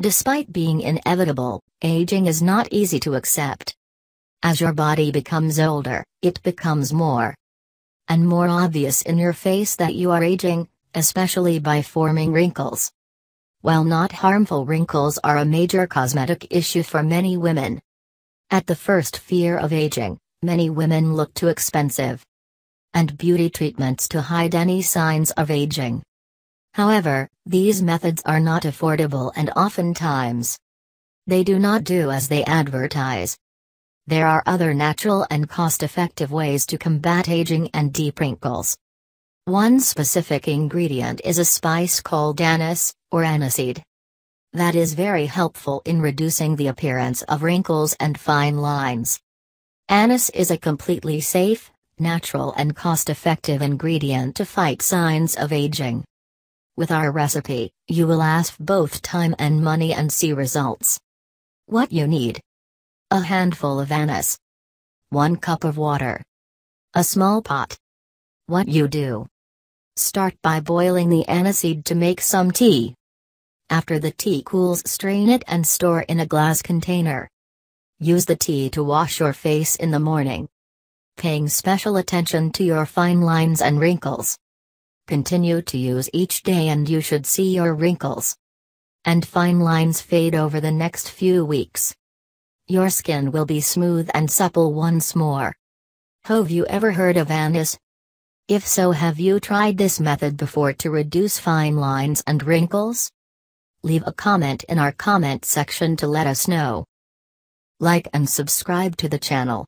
Despite being inevitable, aging is not easy to accept. As your body becomes older, it becomes more and more obvious in your face that you are aging, especially by forming wrinkles. While not harmful, wrinkles are a major cosmetic issue for many women. At the first fear of aging, many women look to expensive and beauty treatments to hide any signs of aging. However, these methods are not affordable and oftentimes they do not do as they advertise. There are other natural and cost-effective ways to combat aging and deep wrinkles. One specific ingredient is a spice called anise, or aniseed, that is very helpful in reducing the appearance of wrinkles and fine lines. Anise is a completely safe, natural and cost-effective ingredient to fight signs of aging. With our recipe, you will save both time and money and see results. What you need: a handful of anise, 1 cup of water, a small pot. What you do: start by boiling the aniseed to make some tea. After the tea cools, strain it and store in a glass container. Use the tea to wash your face in the morning, paying special attention to your fine lines and wrinkles. Continue to use each day and you should see your wrinkles and fine lines fade over the next few weeks. Your skin will be smooth and supple once more. Have you ever heard of anise? If so, have you tried this method before to reduce fine lines and wrinkles? Leave a comment in our comment section to let us know. Like and subscribe to the channel.